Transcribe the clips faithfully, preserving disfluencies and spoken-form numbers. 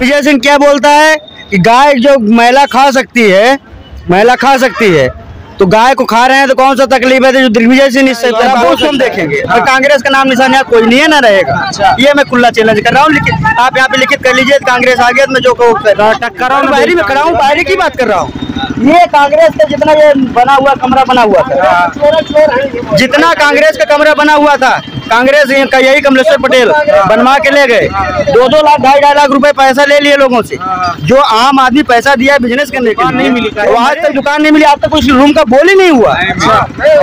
दिग्विजय सिंह क्या बोलता है कि गाय जो महिला खा सकती है, महिला खा सकती है, तो गाय को खा रहे हैं तो कौन सा तकलीफ है जो दिग्विजय सिंह इससे बहुत हम देखेंगे। और कांग्रेस का नाम निशान यहाँ कोई नहीं है, ना रहेगा। ये मैं खुला चैलेंज कर रहा हूँ, लेकिन आप यहाँ पे लिखित कर लीजिए कांग्रेस आगे मैं जो बाहरी की बात कर रहा हूँ। ये कांग्रेस का जितना ये बना हुआ कमरा बना हुआ था, जितना कांग्रेस का कमरा बना हुआ था, कांग्रेस का यही कमलेश्वर पटेल बनवा के ले गए। दो दो लाख ढाई ढाई लाख रुपए पैसा ले लिए लोगों से, जो आम आदमी पैसा दिया बिजनेस करने के लिए, मिली तो आज तक दुकान नहीं मिली, आज तक कुछ रूम का बोल ही नहीं हुआ।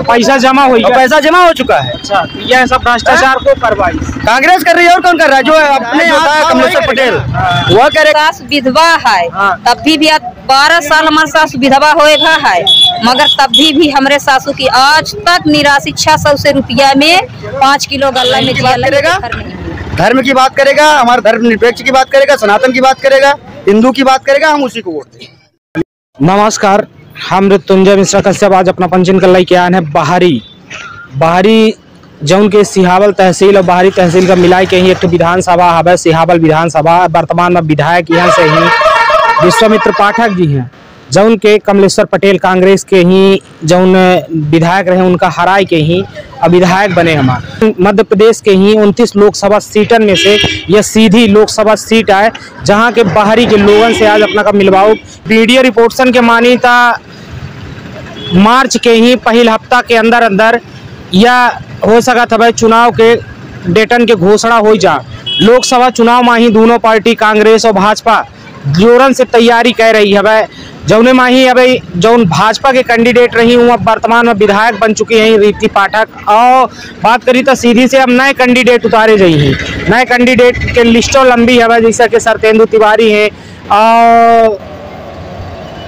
पैसा जमा हो पैसा जमा हो चुका है। यह सब भ्रष्टाचार को कार्रवाई कांग्रेस कर रही है। और कौन कर रहा है? जो अपने कमलेश्वर पटेल वह करे। सास विधवा है, तब भी बारह साल हमारे सास विधवा होएगा है, मगर तभी भी हमारे सासू की आज तक निराश इच्छा सौ से रुपया में पाँच किलो गल्ला में करेगा। धर्म की बात करेगा, हमारे धर्म निरपेक्ष की बात करेगा, सनातन की बात करेगा, हिंदू की बात करेगा, हम उसी को वोट देंगे। नमस्कार, हम ऋत्युंजय मिश्रा कश्यप आज अपना पंजीन कल के आन है बाहरी बाहरी जौन के सिहावल तहसील और बाहरी तहसील का मिला के ही एक विधानसभा हवे। सिहावल विधानसभा वर्तमान में विधायक यहाँ से ही विश्वमित्र पाठक जी हैं, जौन के कमलेश्वर पटेल कांग्रेस के ही जौन विधायक रहे उनका हराई के ही अब विधायक बने। हमारे मध्य प्रदेश के ही उनतीस लोकसभा सीटन में से यह सीधी लोकसभा सीट आए, जहां के बाहरी के लोगों से आज अपना का मिलवाओ। मीडिया रिपोर्टसन के मानी था मार्च के ही पहले हफ्ता के अंदर अंदर यह हो सका था भाई चुनाव के डेटन के घोषणा हो जा। लोकसभा चुनाव में ही दोनों पार्टी कांग्रेस और भाजपा जोरन से तैयारी कर रही है भाई। जौने माही अब जौन भाजपा के कैंडिडेट रही हूँ, अब वर्तमान में विधायक बन चुकी हैं रीति पाठक। और बात करी तो सीधी से अब नए कैंडिडेट उतारे गई हैं। नए कैंडिडेट के लिस्टों लंबी है, जैसा कि सरतेंदु तिवारी हैं और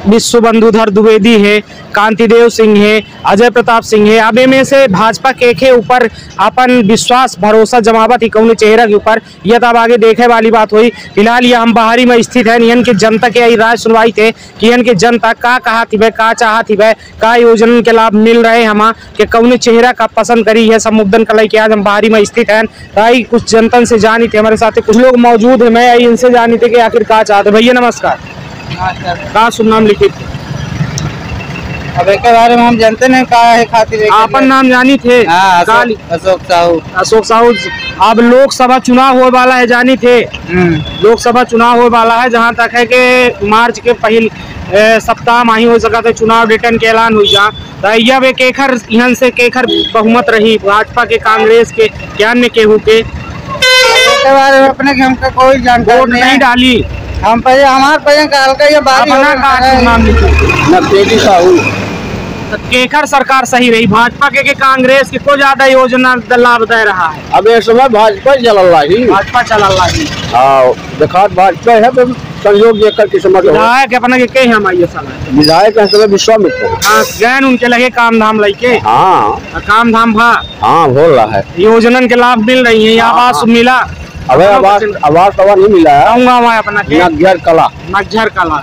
विश्व बंधुधर द्विवेदी हैं, कांति देव सिंह हैं, अजय प्रताप सिंह हैं। अब इनमें से भाजपा के के ऊपर अपन विश्वास भरोसा जमावत ही कौन चेहरा के ऊपर यह तब आगे देखे वाली बात हुई। फिलहाल यह हम बाहरी में स्थित है। नियन के जनता के राज सुनवाई थे कि इनके जनता का कहा थी वह का चाह थी वह का योजना के लाभ मिल रहे हमारा के कौन चेहरा का पसंद करी है। सब मुद्दन कल के आज हम बाहरी में स्थित है। भाई कुछ जनता से जानी थे, हमारे साथ कुछ लोग मौजूद है, मैं इनसे जानी थे कि आखिर का चाहते। भैया नमस्कार, का शुभ नाम लिखित अब एक बारे में हम जानते नहीं का है खातिर आपन नाम जानी थे। अशोक साहू अशोक साहू अब लोकसभा चुनाव होने वाला है, जानी थे लोकसभा चुनाव होने वाला है, जहां तक है कि मार्च के पहले सप्ताह में ही हो सका था चुनाव रिटर्न के ऐलान हुई जा। यह वे केखर यहाँ से केखर बहुमत रही भाजपा के कांग्रेस के ज्ञान के हु के बारे में अपने हमको कोई जानकारी नहीं डाली। हम पहले हमारे पहले काल का ये बात केखर सरकार सही रही, भाजपा के, के कांग्रेस की को ज्यादा योजना लाभ दे रहा है। अब इस समय भाजपा चल रही भाजपा चल रही भाजपा है सहयोग करके समझ विधायक अपना के के हम आइए समय विधायक है समय विश्वामित्र हाँ गैन उनके लगे काम धाम लेके हाँ काम धाम भा हाँ बोल रहा है योजना के लाभ मिल रही है। आवास मिला अबे आवाज आवाज तो नहीं मिला है आऊंगा अपना नगर कला नगर कला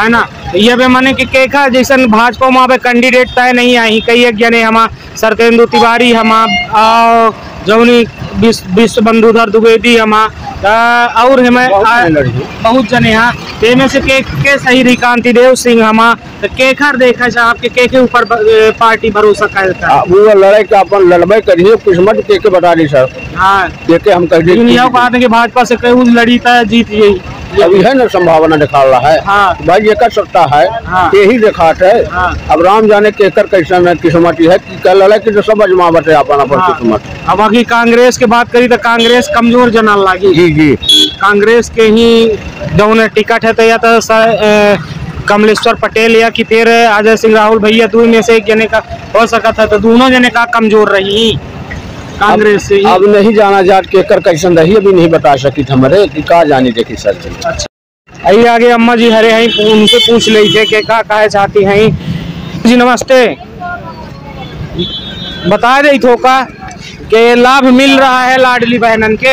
है ना। ये भी माने कि केखा जैसे भाजपा में कैंडिडेट तय नहीं आई कई एक जने हम सरतेंदु तिवारी हम जौनी विश्व बंधुधर द्विवेदी हम और हमें बहुत जने हाँ तेमें से के के सही रही कांति देव सिंह हम तो केखर देखा जा आपके के के ऊपर पार्टी भरोसा करता है। वो लड़ाई का अपन लड़ाई करिए किस्मत के के बता दी सर हाँ देखे हम कह दुनिया को आते कि भाजपा से कई लड़ी था जीत यही अभी है ना संभावना दिखा रहा है हाँ। भाई ये कर सकता है हाँ। यही दिखाते है हाँ। अब राम जाने के कर कैसे किस्मत है कि कल अलग की समझ मावत है अपन अपन किस्मत। अब आगे कांग्रेस के बात करी तो कांग्रेस कमजोर जना लगी जी जी कांग्रेस के ही जो टिकट है तो या तो कमलेश्वर पटेल या कि फिर अजय सिंह राहुल भैया दो में से एक जने का हो सका था तो दोनों जने का कमजोर रही कांग्रेस से। अब नहीं जाना जाट के कर कैसन रही अभी नहीं बता सकी हमारे का जानी देखी सर जी अच्छा आई आगे अम्मा जी हरे हैं उनसे पूछ ले थे के का काहे चाहती हैं जी। नमस्ते, बता रही थो का के लाभ मिल रहा है लाडली बहनन के?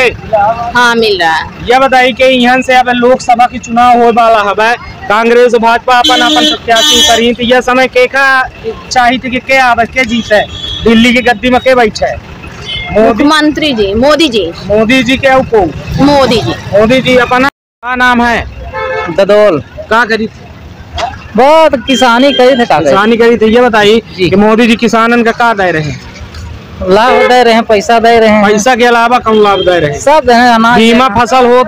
हाँ मिल रहा है। यह बताई के यहाँ से अब लोकसभा की चुनाव हो वाला है, कांग्रेस भाजपा अपन अपन प्रत्याशी करी तो यह समय के का चाहिए थी कि के आवे के जीते दिल्ली की गद्दी में के बैठे मुख्यमंत्री जी मोदी जी मोदी जी के मोदी जी मोदी जी अपना क्या नाम है? ददौल। कहाँ करी थी? बहुत किसानी करी थे। किसानी करी थी। ये बताइए कि मोदी जी किसानन का क्या दे रहे हैं? लाभ दे रहे हैं, पैसा दे रहे हैं। पैसा के अलावा कौन लाभ दे रहे हैं? सब है अनाज, बीमा, फसल हो,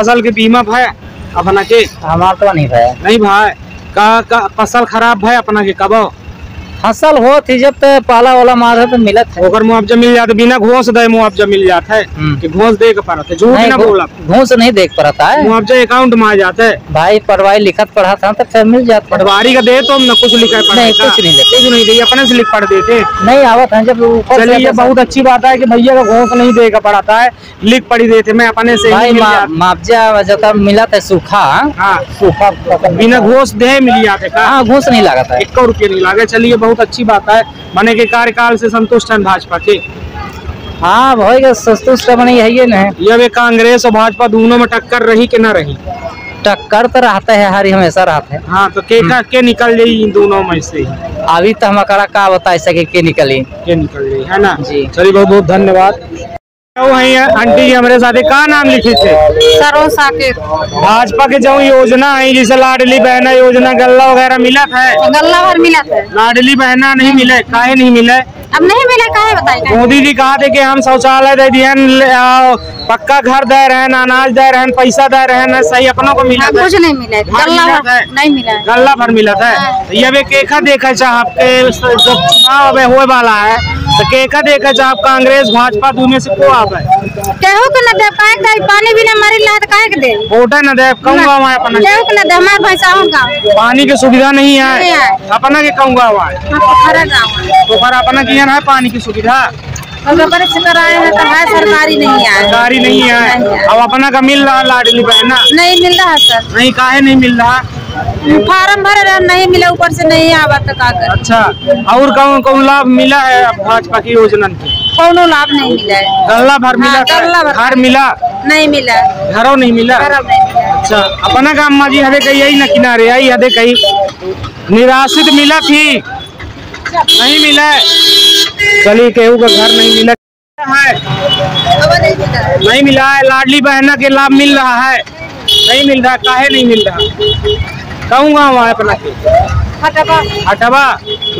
फसल के बीमा भाई अपना के हमारा तो नहीं भाई, नहीं भाई का, का फसल खराब भाई अपना के कब फसल हो थी जब तो पाला वाला मार है तो मिलत है। अगर मुआवजा मिल जाता बिना घूस दे मुआवजा मिल जाता है कि घूस देख पाता है? झूठ ना बोला, घूस नहीं देख पाता है, मुआवजा अकाउंट में आ जाता है भाई। पढ़वाई लिखत पढ़ा था तो फिर मिल जाता। पटवारी का दे तो हम न कुछ लिखा नहीं, कुछ नहीं लिखते, कुछ नहीं दे, अपने से लिख पढ़ देते नहीं आवत है। जब चलिए बहुत अच्छी बात है की भैया का घूस नहीं देगा पड़ाता है, लिख पढ़ी देते मैं अपने से। मुआवजा जब मिला था सूखा, सूखा बिना घूस दे मिल जाता है, घूस नहीं लगाता, एक रुपया नहीं लगा। चलिए बहुत अच्छी बात है, मने के कार्यकाल से संतुष्ट हैं भाजपा के? हाँ भाई संतुष्ट मने यही ना। ये कांग्रेस और भाजपा दोनों में टक्कर रही कि ना रही? टक्कर तो रहता है, हरी हमेशा रहता है। हाँ तो के के निकल जाये दोनों में से? अभी तो हमारा का बता सके के निकली के निकल जाये है ना जी। चलिए बहुत बहुत धन्यवाद। आंटी जी हमारे साथ का नाम लिखे थे? सरोज शाकेत। भाजपा के जो योजना है जैसे लाडली बहना योजना गल्ला वगैरह मिला था? गल्ला भर मिला था। लाडली बहना नहीं मिले? काहे नहीं मिले? अब नहीं मिले काहे बताइए? मोदी जी कहा थे कि हम शौचालय दे दिए, पक्का घर दे रहे हैं, अनाज दे रहे हैं, पैसा दे रहे हैं, सही अपनों को मिला? कुछ नहीं मिला, गल्ला नहीं मिला, गल्ला भर मिला था। ये केखा देखा चाहे आपके जब चुनाव होने वाला है तो केखा देखा चाहे आप कांग्रेस भाजपा दोनों से को आप है? केहू के न दे पाए दाई पानी बिना मरी ला त काहे के दे? ओटा न दे कौन गांव है अपना? केहू के न दे हमार भैसाहू गांव। पानी की सुविधा नहीं है अपना के कौन गांव है? पोखरा गांव है। पोखरा अपना के है पानी की सुविधा अगर पर चक्कर आए हैं तो है सरकारी नहीं है, सरकारी नहीं है। अब अपना का मिल रहा लाडली बहना? नहीं मिल रहा सर। नहीं काहे नहीं मिल रहा? फार्म भर रहा नहीं मिला, ऊपर से नहीं आवा तक आकर। अच्छा और कौन कौन लाभ मिला है भाजपा की योजना में? कौनो लाभ नहीं मिला है। गल्ला भर मिला? गल्ला भर। घर मिला? नहीं मिला। घरों नहीं मिला? घरों नहीं मिला। अच्छा अपना गाँव माँ जी हदे कही आई न किनारे आई हदे कही निराशित मिला थी? नहीं मिला। चलिए केहू का घर नहीं मिला है, नहीं मिला है। लाडली बहना के लाभ मिल रहा है? नहीं मिल रहा। काहे नहीं मिल रहा? कहूँ गाँव है अपना के? हटवा। हटवा।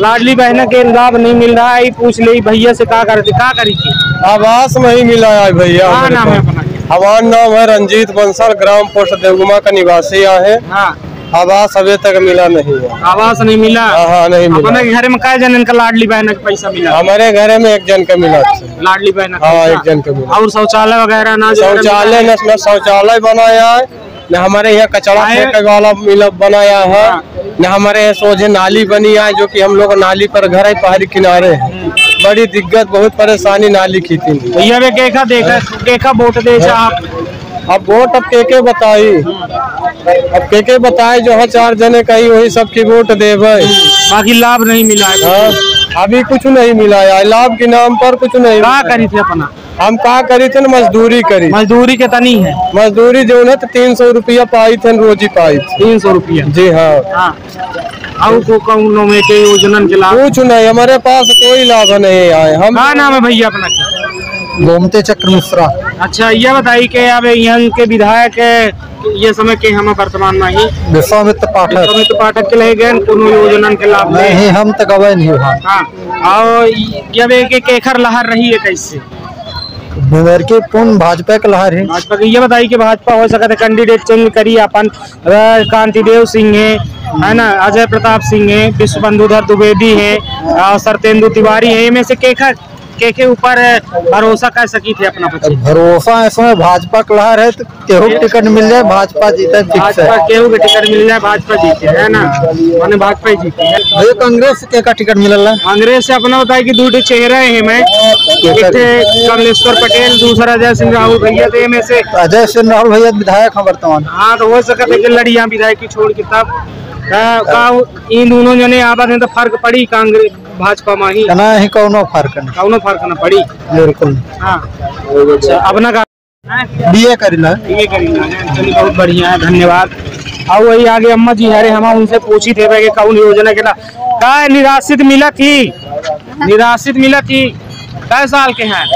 लाडली बहना के लाभ नहीं मिल रहा है, पूछ ले भैया से का करते का करी थी? आवास नहीं मिला है भैया। हाँ नाम है अपना? हमारा नाम है रंजीत बंसल, ग्राम पोस्ट देवगुमा का निवासी है। हाँ आवास अभी तक मिला नहीं है। आवास नहीं मिला? हाँ नहीं मिला। अपने घर में कई जन का लाडली बहन का पैसा मिला? हमारे घर में एक जन का मिला लाडली बहन। हाँ एक जन का मिला। और शौचालय वगैरह ना? शौचालय न शौचालय बनाया है न हमारे यहाँ कचरा फेंकने वाला मिला बनाया है न हमारे यहाँ सोझे नाली बनी है जो कि हम लोग नाली पर घर है, पहाड़ी किनारे है, बड़ी दिक्कत, बहुत परेशानी नाली की थी। भैया वे देखा देखा देखा वोट दे अब वोट अब के के बताई, अब के के बताए जो है चार जने कही वही सबकी वोट दे। बाकी लाभ नहीं मिला है अभी? कुछ नहीं मिला है लाभ के नाम पर, कुछ नहीं। क्या करी थी अपना? हम का करी थे न मजदूरी करी। मजदूरी के तनी है? मजदूरी जो है तो तीन सौ रूपया पाई थे, रोजी पाई तीन सौ रूपया। जी हाँ। और योजना के लाभ कुछ नहीं, हमारे पास कोई लाभ नहीं आए। हम क्या नाम है भैया अपना? गोमते चक्र मिश्रा। अच्छा ये बताइए कि अब यंग के विधायक ये समय के हम वर्तमान में ही विश्वमित्र पाठक विश्वमित्र पाठक के लिए गए कोनो योजना के लाभ? नहीं हम तो गए नहीं। हाँ और जब एक एक एकर लहर रही है कैसे के पूर्ण भाजपा के लहर है? भाजपा के ये बताइए कि भाजपा हो सका कैंडिडेट चेंज करी अपन? कांति देव सिंह है ना, अजय प्रताप सिंह है, विश्व बंधुधर द्विवेदी है और सरतेंदु तिवारी है, इनमें से केखर के के ऊपर भरोसा कर सकी थे अपना? भरोसा इसमें भाजपा का लहर है तो केहू टिकट मिल जाए भाजपा जीते, भाजपा केहू के टिकट मिल जाए भाजपा जीते है ना, माने भाजपा ही जीते है। भैया कांग्रेस के का टिकट मिलल है? कांग्रेस से अपना बताए कि दो चेहरा है मैं, एक कमलेश्वर पटेल दूसरा अजय सिंह राहुल भैया थे, में से अजय सिंह राहुल भैया विधायक है वर्तमान। हाँ तो हो सकता है की लड़िया विधायक की छोड़ के तब का इन दोनों जने आवाज में तो फर्क पड़ी कांग्रेस भाजपा में ही ना? ही कौनो फर्क ना, कौनो फर्क ना पड़ी बिल्कुल। हाँ अच्छा अपना का बीए करीला? बीए करीला है। चलिए बहुत बढ़िया है, धन्यवाद। और वही आगे अम्मा जी हरे हम उनसे पूछी थे कि कौन योजना के ना का निराशित मिला थी? निराशित मिला थी। कै साल के हैं?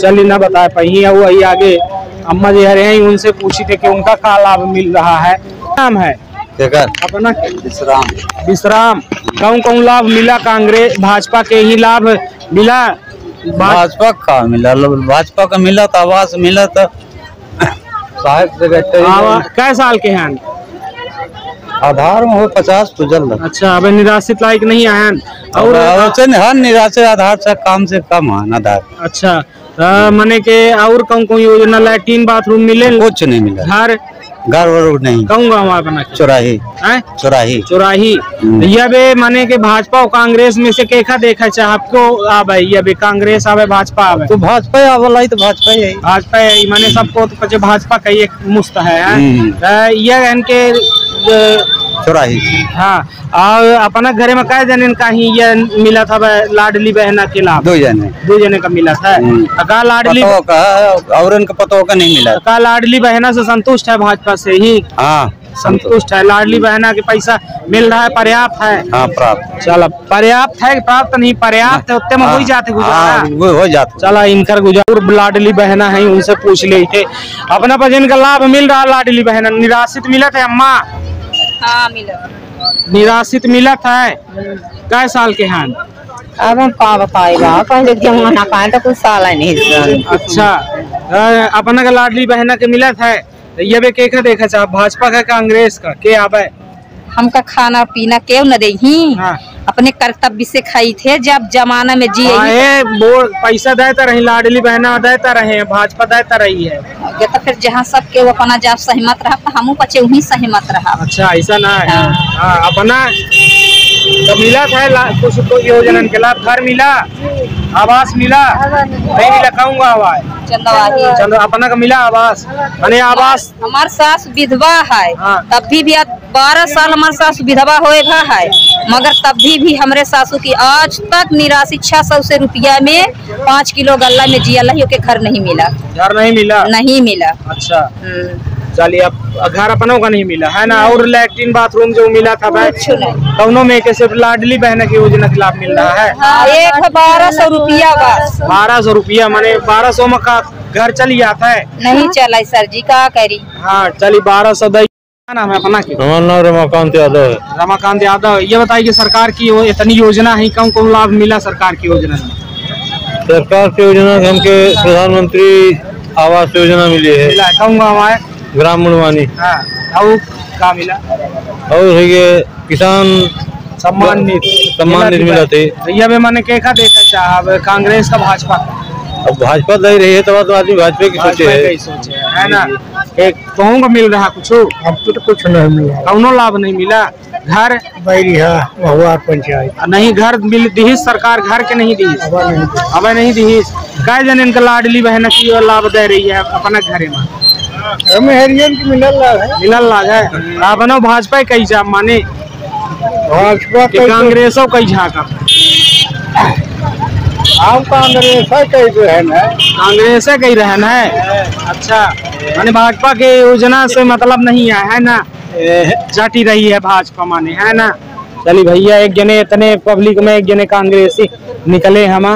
चलिए ना बताए पाई। वही आगे अम्मा जी हरे हैं, उनसे पूछी थे कि उनका क्या लाभ मिल रहा है। नाम है अपना दिस्राम दिस्राम कौन कौन लाभ मिला? कांग्रेस भाजपा के ही लाभ मिला। भाजपा का मिला, भाजपा का मिला तो आवास मिला था। कै साल के हैं? आधार में हो पचास तो जल्द। अच्छा, अब निराशित लायक नहीं आए और हर निराशे आधार से काम से कम है आधार। अच्छा, मने के और कौन कौन योजना लैट्रीन बाथरूम मिले? कुछ नहीं मिला। घर घर वरूर नहीं। कौन गाँव अपना? चौराही चौराही चौराही ये माने के भाजपा और कांग्रेस में से केखा देखा चाहे आपको आब ये कांग्रेस आवे भाजपा आवे तो भाजपा आवे तो भाजपा ही भाजपा ही माने सबको तो भाजपा का एक मुस्त है यह इनके चौराही। हाँ, और अपना घरे में कै जने का ही ये मिला था लाडली बहना के लाभ? दो जने दो जने का मिला था। का लाडली का और इनका पता का नहीं मिला। का लाडली बहना से संतुष्ट है? भाजपा से ही हाँ संतुष्ट है। लाडली बहना के पैसा मिल रहा है, पर्याप्त है? हाँ प्राप्त। चलो पर्याप्त है, प्राप्त नहीं पर्याप्त है, उतने में हो जाते गुजारा हो जाते। चलो इनका गुजारा लाडली बहना है, उनसे पूछ ले थे अपना भजन का लाभ मिल रहा। लाडली बहना निराशित मिला था अम्मा? हाँ मिला। निराशित मिला था। कै साल के हैं? अब हम का बताएगा, पहले जमाना का है तो कुछ साल है नहीं। अच्छा, अपना का लाडली बहना के मिला था ये भी के का देखा चाहे भाजपा का कांग्रेस का के आवे? हमका खाना पीना क्यों न देही। हाँ। अपने कर्तव्य से खाई थे जब जमाना में जी। हाँ, वो पैसा देता रही लाडली बहना देता रहे, भाजपा देता रही है तो फिर जहाँ सबके वो अपना जब सहमत रहा तो हमू बचे वही सहमत रहा। अच्छा ऐसा ना है। हाँ। अपना तो मिला था कुछ तो योजना के लाभ? घर मिला, आवास मिला नहीं मिला? कहूँगा आवाज अपना का मिला आवास मैंने आवास। हमारे सास विधवा है। हाँ। तब भी, भी बारह साल हमारे सास विधवा होए भा है मगर तब भी, भी हमारे सासू की आज तक निराशित छह सौ से रुपया में पाँच किलो गल्ला में जियाला के घर नहीं मिला। घर नहीं मिला? नहीं मिला। अच्छा चलिए, अब घर अपनों का नहीं मिला है ना? और लैट्रिन बाथरूम जो मिला था दोनों में के सिर्फ लाडली बहना की योजना के लाभ मिल रहा है। हाँ, एक बारह सौ रुपया बस। बारह सौ रुपया मैंने बारह सौ में का घर चली जाता है? नहीं चला सर जी का करी। हाँ चलिए, बारह सौ दई। नाम है अपना? हमारा नाम रमाकांत यादव है। रमाकांत यादव, ये बताइए सरकार की वो इतनी योजना है, कौन कौन लाभ मिला सरकार की योजना में? सरकार की योजना हमके प्रधानमंत्री आवास योजना मिली है। कौन गाँव है? ग्रामीण वानी। हाँ, और का मिला? और ये किसान सम्मान निधि सम्मान निधि मिला थे। ये भी मैंने देखा चाह कांग्रेस का भाजपा का? अब भाजपा दे रही है तब तो आदमी भाजपा की सोचे है ना। एक कहूँ का मिल रहा कुछ? अब तो कुछ नहीं मिला, कौनो लाभ नहीं मिला। घर पंचायत नहीं घर मिल दी सरकार, घर के नहीं दी अब नहीं दी। कै जन इनका लाडली बहन की लाभ दे रही है अपना घरे में? मिलल लाग मिलल लाग है। अपना भाजपा कई जा माने भाजपा कांग्रेसों कई झाका? आप कांग्रेस कई रहन है? कांग्रेस कई रहन है। अच्छा, माने भाजपा के योजना से मतलब नहीं है, है ना? जाटी रही है भाजपा माने, है ना? चलिए भैया, एक जने इतने पब्लिक में एक जने कांग्रेसी निकले। हम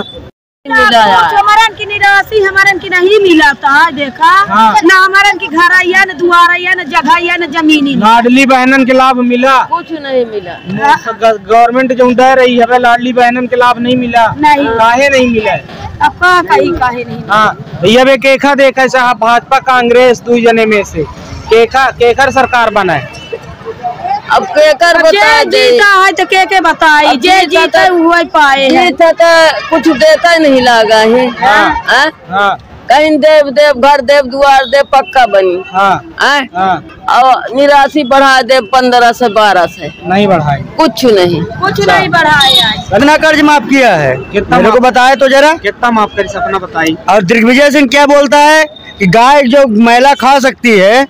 हमारा की निराशी हमारा की नहीं मिला था देखा। हाँ। न हमारा की घर आया, न दुआर आया, न जगह आया, न जमीनी। लाडली बहनन के लाभ मिला? कुछ नहीं मिला। गवर्नमेंट जो दे रही है लाडली बहनन के लाभ नहीं मिला? नहीं। काहे नहीं मिला? अब काहे काहे नहीं। हाँ, ये भी केखा देखा चाह भाजपा कांग्रेस दू जने में से केखा केखर सरकार बनाए? अब केकर बताए जीता है तो के के बताई जे जीते वही पाए है। कुछ देता नहीं लगा है। हाँ, हाँ। कहीं देव देव घर देव द्वार देव पक्का बनी। हाँ, हाँ। और निराशी बढ़ा देव पंद्रह से बारह से नहीं बढ़ाए, कुछ नहीं कुछ नहीं बढ़ाया। अपना कर्ज माफ किया है कितना मेरे को बताए तो जरा कितना माफ करी सपना बताई। और दिग्विजय सिंह क्या बोलता है कि गाय जो महिला खा सकती है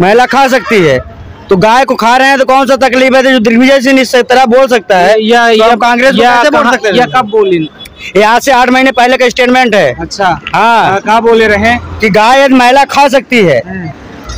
महिला खा सकती है तो गाय को खा रहे हैं तो कौन सा तकलीफ है जो दिग्विजय सिंह इस तरह बोल सकता है? या या कांग्रेस बोल सकते हैं? या कब बोली? यहाँ से आठ महीने पहले का स्टेटमेंट है। अच्छा, हाँ कहाँ बोले रहे हैं कि गाय महिला खा सकती है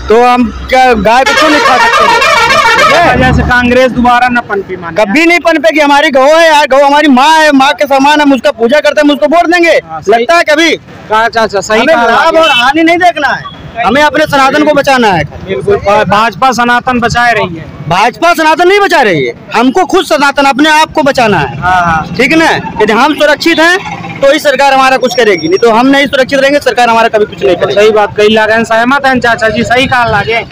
तो हम क्या गाय को क्यों नहीं खा सकते? जैसे कांग्रेस दोबारा न पनपी, मान कभी नहीं पनपे कि हमारी गौ है यार, गौ हमारी माँ है, माँ के समान हम उसका पूजा करते हैं, हम उसको वोट देंगे लगता है कभी? अच्छा अच्छा, सही लाभ और हानि नहीं देखना है। हमें अपने सनातन को बचाना है। बिल्कुल, भाजपा सनातन बचाए रही है, भाजपा सनातन नहीं बचा रही है, हमको खुद सनातन अपने आप को बचाना है, ठीक है ना। यदि हम सुरक्षित हैं तो ही सरकार हमारा कुछ करेगी, नहीं तो हम नहीं सुरक्षित रहेंगे सरकार हमारा कभी कुछ नहीं करेगी। सही बात कही, लागन सहमत है चाचा जी, सही कहा लागे,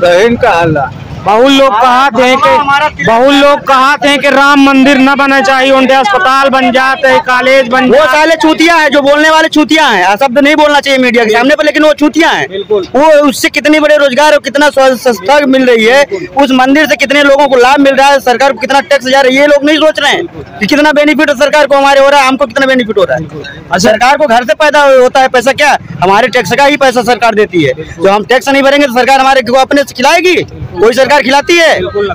सही कहा। बहुत लोग कहा थे कि बहुत लोग कहा थे कि राम मंदिर न बना चाहिए, उनके अस्पताल बन जाते, कॉलेज बन जाते। वो साले छूतिया है, जो बोलने वाले छूतिया है, शब्द नहीं बोलना चाहिए मीडिया के सामने पर, लेकिन वो छूतिया है। वो उससे कितने बड़े रोजगार और कितना संस्था मिल रही है, उस मंदिर से कितने लोगों को लाभ मिल रहा है, सरकार को कितना टैक्स जा रहा है, ये लोग नहीं सोच रहे हैं कि कितना बेनिफिट सरकार को हमारे हो रहा है, हमको कितना बेनिफिट हो रहा है। सरकार को घर से पैदा होता है पैसा, क्या हमारे टैक्स का ही पैसा सरकार देती है, जो हम टैक्स नहीं भरेंगे तो सरकार हमारे को अपने खिलाएगी, कोई सरकार खिलाती है?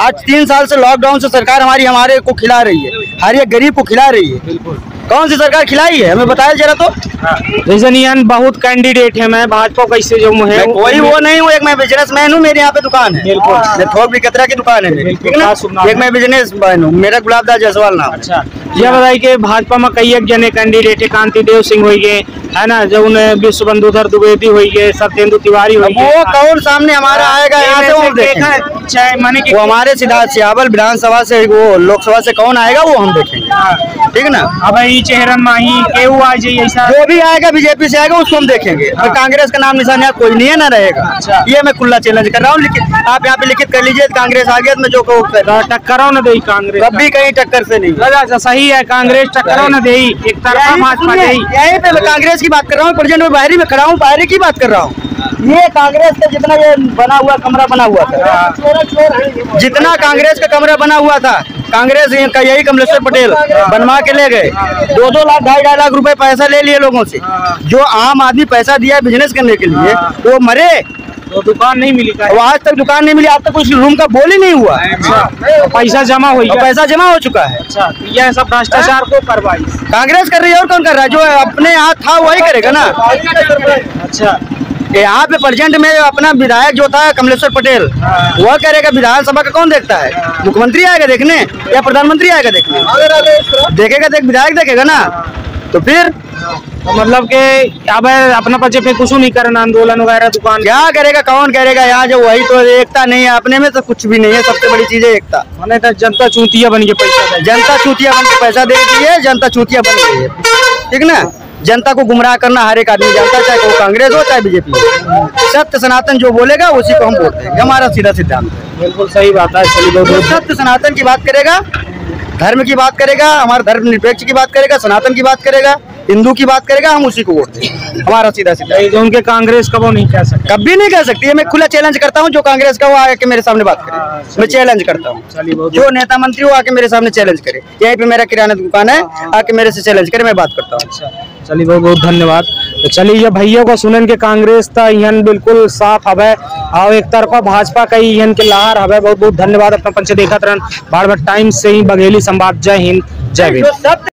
आज तीन साल से लॉकडाउन से सरकार हमारी हमारे को खिला रही है, हर एक गरीब को खिला रही है, कौन सी सरकार खिलाई है हमें बताया जरा तो। रीजन बहुत कैंडिडेट है, मैं भाजपा कैसे जो मुझे कोई वो नहीं हूँ, एक मैं बिजनेसमैन हूँ, मेरे यहाँ पे दुकान है, थोक विक्रेता की दुकान है मेरी, ठीक है ना, एक मैं बिजनेसमैन हूँ, मेरा गुलाबदास जायसवाल नाम। अच्छा, यह बताइए कि भाजपा में कई एक जने कैंडिडेट है, कांति देव सिंह हो गए है ना, जो उन्हें विश्व बंधुधर द्विवेदी हो गए, सरतेंदु तिवारी हो गए, वो कौन सामने हमारा आएगा यहाँ से माने कि हमारे सीधा सियावल विधानसभा से वो लोकसभा से कौन आएगा वो हम देखेंगे, ठीक है ना। अब ये चेहरन माही ऐसा जो भी आएगा बीजेपी से आएगा उसको हम देखेंगे, और कांग्रेस का नाम निशान यहाँ कोई नहीं है, ना रहेगा, ये मैं खुला चैलेंज कर रहा हूँ। लेकिन आप यहाँ पे लिखित कर लीजिए, कांग्रेस आगे मैं जो कहूँ टक्कर न दे, कांग्रेस कभी कहीं टक्कर से नहीं, सही है, कांग्रेस टक्कर न दे, एक तरफा भाजपा दे। यही पे मैं कांग्रेस की बात कर रहा हूँ, प्रेजेंट में बाहरी में खड़ा हूँ, बाहरी की बात कर रहा हूँ। ये कांग्रेस का जितना ये बना हुआ कमरा बना हुआ था, जितना कांग्रेस का कमरा बना हुआ था, कांग्रेस का यही कमलेश्वर पटेल बनवा के ले गए, दो दो लाख ढाई ढाई लाख रुपए पैसा ले लिए लोगों से, जो आम आदमी पैसा दिया बिजनेस करने के लिए, वो मरे तो दुकान नहीं मिली, वो आज तक दुकान नहीं मिली, आज तक कुछ रूम का बोल ही नहीं हुआ, पैसा जमा हो पैसा जमा हो चुका है। अच्छा, यह सब भ्रष्टाचार को कार्रवाई कांग्रेस कर रही है, और कौन कर रहा है, जो अपने यहाँ था वही करेगा ना। अच्छा, यहाँ पे प्रेजेंट में अपना विधायक जो था कमलेश्वर पटेल वह करेगा, विधानसभा का कौन देखता है, मुख्यमंत्री आएगा देखने या प्रधानमंत्री आएगा देखने, देखेगा देख विधायक देखेगा ना, तो फिर तो मतलब के अब अपना पचे पे कुछ नहीं करना, आंदोलन वगैरह दुकान क्या करेगा, कौन करेगा यहाँ जो, वही तो एकता नहीं है अपने में, तो कुछ भी नहीं है, सबसे बड़ी चीज है एकता। जनता चूतिया बन के पैसा, जनता चूतिया बन के पैसा दे रही है, जनता चूतिया बन रही है, ठीक ना। जनता को गुमराह करना हर एक आदमी जानता है, चाहे वो कांग्रेस हो चाहे बीजेपी हो, सत्य सनातन जो बोलेगा उसी को हम बोलते हैं, हमारा सीधा सिद्धांत है। बिल्कुल सही बात है, चलिए सत्य सनातन की बात करेगा, धर्म की बात करेगा, हमारे धर्म निरपेक्ष की बात करेगा, सनातन की बात करेगा, हिंदू की बात करेगा, हम उसी को वोट देंगे, हमारा सीधा सीधा। उनके कांग्रेस का वो नहीं कह सकता, कभी नहीं कह सकती है। मैं खुला चैलेंज करता हूँ, जो कांग्रेस का वो आके मेरे सामने बात करे, मैं चैलेंज करता हूँ, जो नेता मंत्री वो आके मेरे सामने चैलेंज करे, यहीं पे मेरा किराना दुकान है, आके मेरे से चैलेंज करे, मैं बात करता हूँ। चलिए बहुत बहुत धन्यवाद। चलिए ये भैया को सुनन के कांग्रेस था यहन बिल्कुल साफ हवे, और एक तरफा भाजपा का यहन के लहर हवे। बहुत बहुत धन्यवाद अपना पंच देखत रहन बार बार टाइम से ही बघेली संवाद। जय हिंद जय भारत।